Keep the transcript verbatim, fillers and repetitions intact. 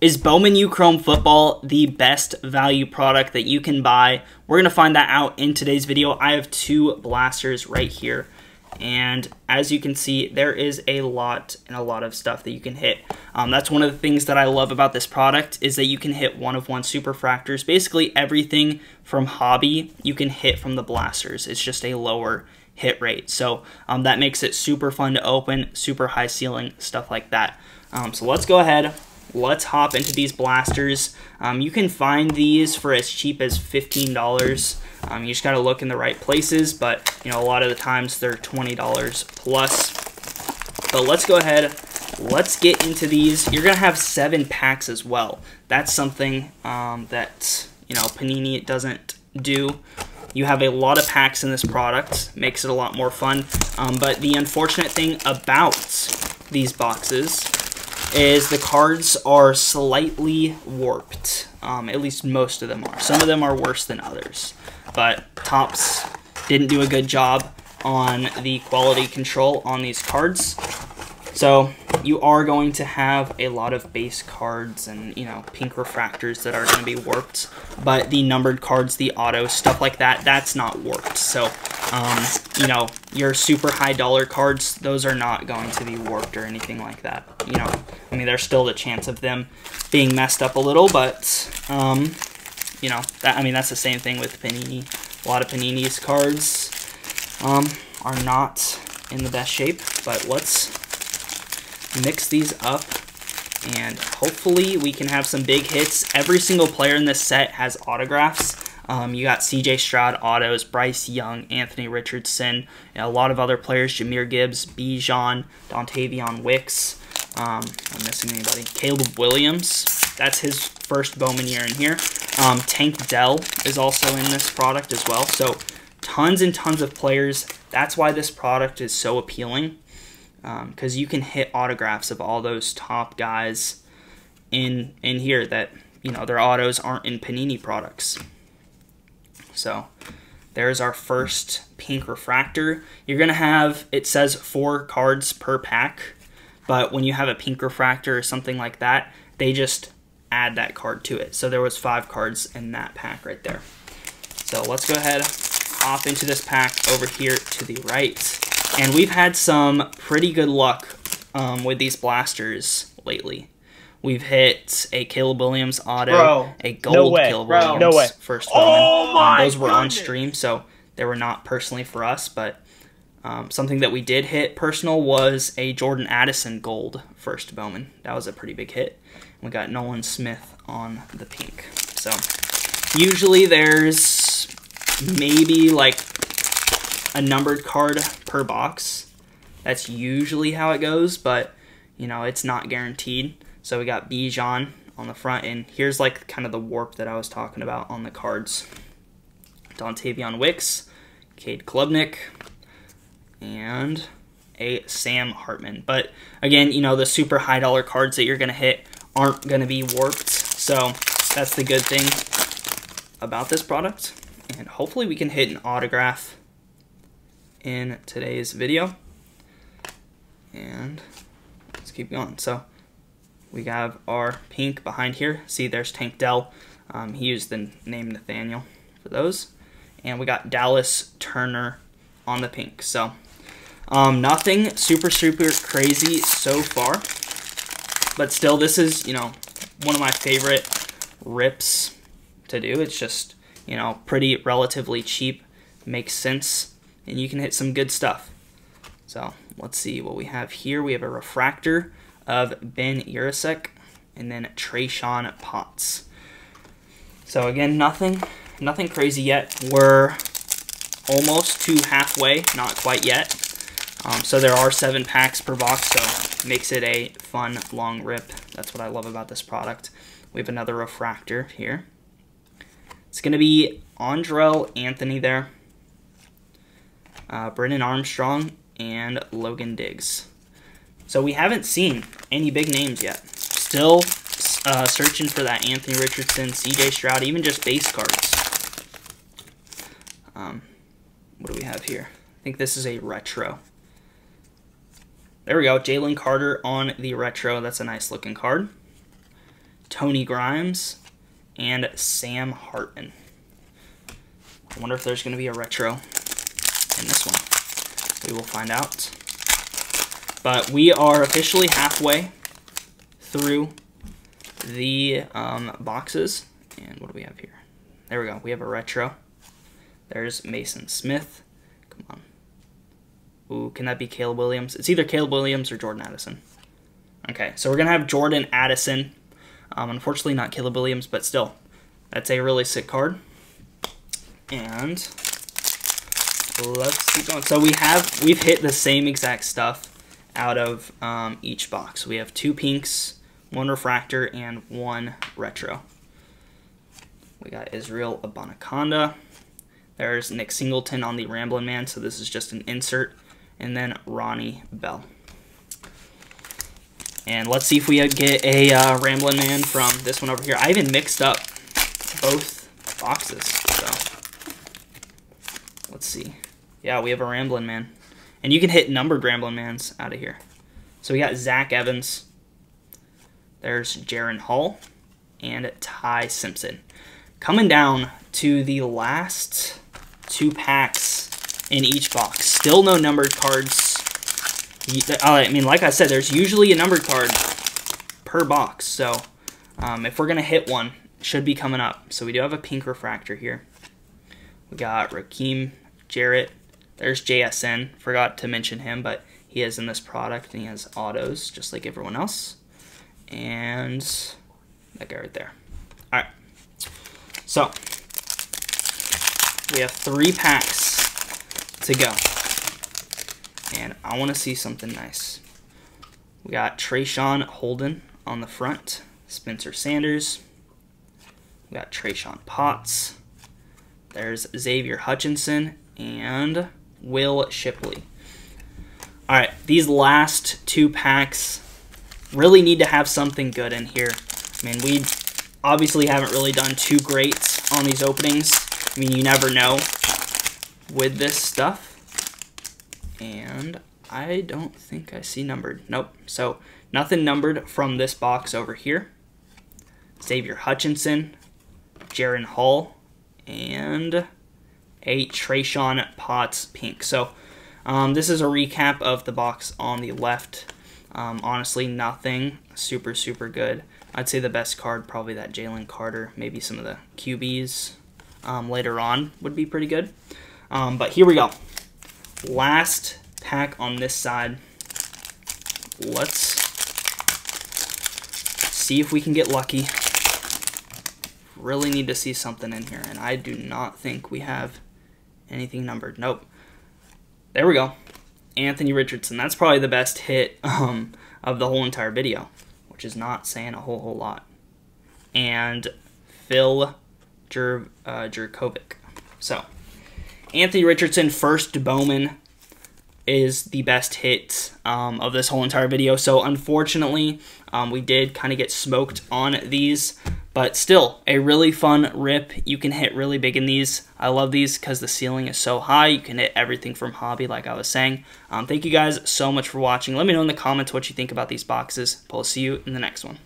Is Bowman U Chrome Football the best value product that you can buy? We're going to find that out in today's video. I have two blasters right here. And as you can see, there is a lot and a lot of stuff that you can hit. Um, that's one of the things that I love about this product is that you can hit one of one superfractors. Basically everything from hobby you can hit from the blasters. It's just a lower hit rate. So um, that makes it super fun to open, super high ceiling, stuff like that. Um, so let's go ahead. Let's hop into these blasters. Um, you can find these for as cheap as fifteen dollars. Um, you just gotta look in the right places, but you know, a lot of the times they're twenty dollars plus. But let's go ahead, let's get into these. You're gonna have seven packs as well. That's something um, that, you know, Panini doesn't do. You have a lot of packs in this product, makes it a lot more fun. Um, but the unfortunate thing about these boxes is the cards are slightly warped. Um, at least most of them are. Some of them are worse than others. But Topps didn't do a good job on the quality control on these cards. So you are going to have a lot of base cards and, you know, pink refractors that are going to be warped. But the numbered cards, the autos, stuff like that, that's not warped. So, um, you know, your super high dollar cards, those are not going to be warped or anything like that. You know, I mean, there's still the chance of them being messed up a little, but, um, you know, that, I mean, that's the same thing with Panini. A lot of Panini's cards um, are not in the best shape, but let's mix these up, and hopefully we can have some big hits. Every single player in this set has autographs. Um, you got C J Stroud autos, Bryce Young, Anthony Richardson, and a lot of other players, Ja'Mier Gibbs, Bijan, Dontavion Wicks. Um, I'm missing anybody. Caleb Williams, that's his first Bowman year in here. Um, Tank Dell is also in this product as well. So tons and tons of players. That's why this product is so appealing, because um, you can hit autographs of all those top guys in in here that, you know, their autos aren't in Panini products. So there's our first pink refractor. You're going to have, it says four cards per pack, but when you have a pink refractor or something like that, they just add that card to it. So there was five cards in that pack right there. So let's go ahead, hop into this pack over here to the right. And we've had some pretty good luck um, with these blasters lately. We've hit a Caleb Williams auto, bro, a gold no way, Caleb bro. Williams no way. first oh Bowman. My um, those were goodness. On stream, so they were not personally for us, but um, something that we did hit personal was a Jordan Addison gold first Bowman. That was a pretty big hit. We got Nolan Smith on the pink. So usually there's maybe like a numbered card per box. That's usually how it goes, but you know, it's not guaranteed. So we got Bijan on the front, and here's like kind of the warp that I was talking about on the cards. Dontavion Wicks, Cade Klubnick, and a Sam Hartman. But again, you know, the super high dollar cards that you're gonna hit aren't gonna be warped, so that's the good thing about this product. And hopefully we can hit an autograph in today's video, and let's keep going. So we have our pink behind here. See, there's Tank Dell. Um, he used the name Nathaniel for those, and we got Dallas Turner on the pink. So um, nothing super super crazy so far, but still, this is, you know, one of my favorite rips to do. It's just, you know, pretty relatively cheap, makes sense. And you can hit some good stuff. So let's see what we have here. We have a refractor of Ben Irisek, and then Trayshawn Potts. So again, nothing, nothing crazy yet. We're almost to halfway, not quite yet. Um, so there are seven packs per box, so it makes it a fun long rip. That's what I love about this product. We have another refractor here. It's going to be Andre Anthony there. Uh, Brennan Armstrong, and Logan Diggs. So we haven't seen any big names yet. Still uh, searching for that Anthony Richardson, C J Stroud, even just base cards. Um, what do we have here? I think this is a retro. There we go, Jalen Carter on the retro. That's a nice looking card. Tony Grimes, and Sam Hartman. I wonder if there's going to be a retro in this one. We will find out. But we are officially halfway through the um, boxes. And what do we have here? There we go. We have a retro. There's Mason Smith. Come on. Ooh, can that be Caleb Williams? It's either Caleb Williams or Jordan Addison. Okay, so we're going to have Jordan Addison. Um, unfortunately, not Caleb Williams, but still. That's a really sick card. And let's keep going. So we have, we've hit the same exact stuff out of um, each box. We have two pinks, one refractor, and one retro. We got Israel Abanikanda. There's Nick Singleton on the Ramblin' Man, so this is just an insert. And then Ronnie Bell. And let's see if we get a uh, Ramblin' Man from this one over here. I even mixed up both boxes, so let's see. Yeah, we have a Ramblin' Man. And you can hit numbered Ramblin' Mans out of here. So we got Zach Evans. There's Jaron Hull and Ty Simpson. Coming down to the last two packs in each box. Still no numbered cards. I mean, like I said, there's usually a numbered card per box. So um, if we're going to hit one, it should be coming up. So we do have a pink refractor here. We got Rakeem Jarrett. There's J S N, forgot to mention him, but he is in this product, and he has autos, just like everyone else. And that guy right there. All right. So we have three packs to go. And I want to see something nice. We got Trayshawn Holden on the front, Spencer Sanders. We got Trayshawn Potts. There's Xavier Hutchinson and Will Shipley. All right, these last two packs really need to have something good in here. I mean, we obviously haven't really done too great on these openings. I mean, you never know with this stuff. And I don't think I see numbered. Nope. So nothing numbered from this box over here. Xavier Hutchinson, Jaron Hull, and a Trayshawn Potts pink. So um, this is a recap of the box on the left. Um, honestly, nothing super, super good. I'd say the best card, probably that Jalen Carter, maybe some of the Q Bs um, later on would be pretty good. Um, but here we go. Last pack on this side. Let's see if we can get lucky. Really need to see something in here, and I do not think we have anything numbered. Nope. There we go. Anthony Richardson. That's probably the best hit um, of the whole entire video, which is not saying a whole whole lot. And Phil Jer uh, Jerkovic. So Anthony Richardson, first Bowman, is the best hit um, of this whole entire video. So unfortunately, um, we did kind of get smoked on these. But still, a really fun rip. You can hit really big in these. I love these because the ceiling is so high. You can hit everything from hobby, like I was saying. Um, thank you guys so much for watching. Let me know in the comments what you think about these boxes. But I'll see you in the next one.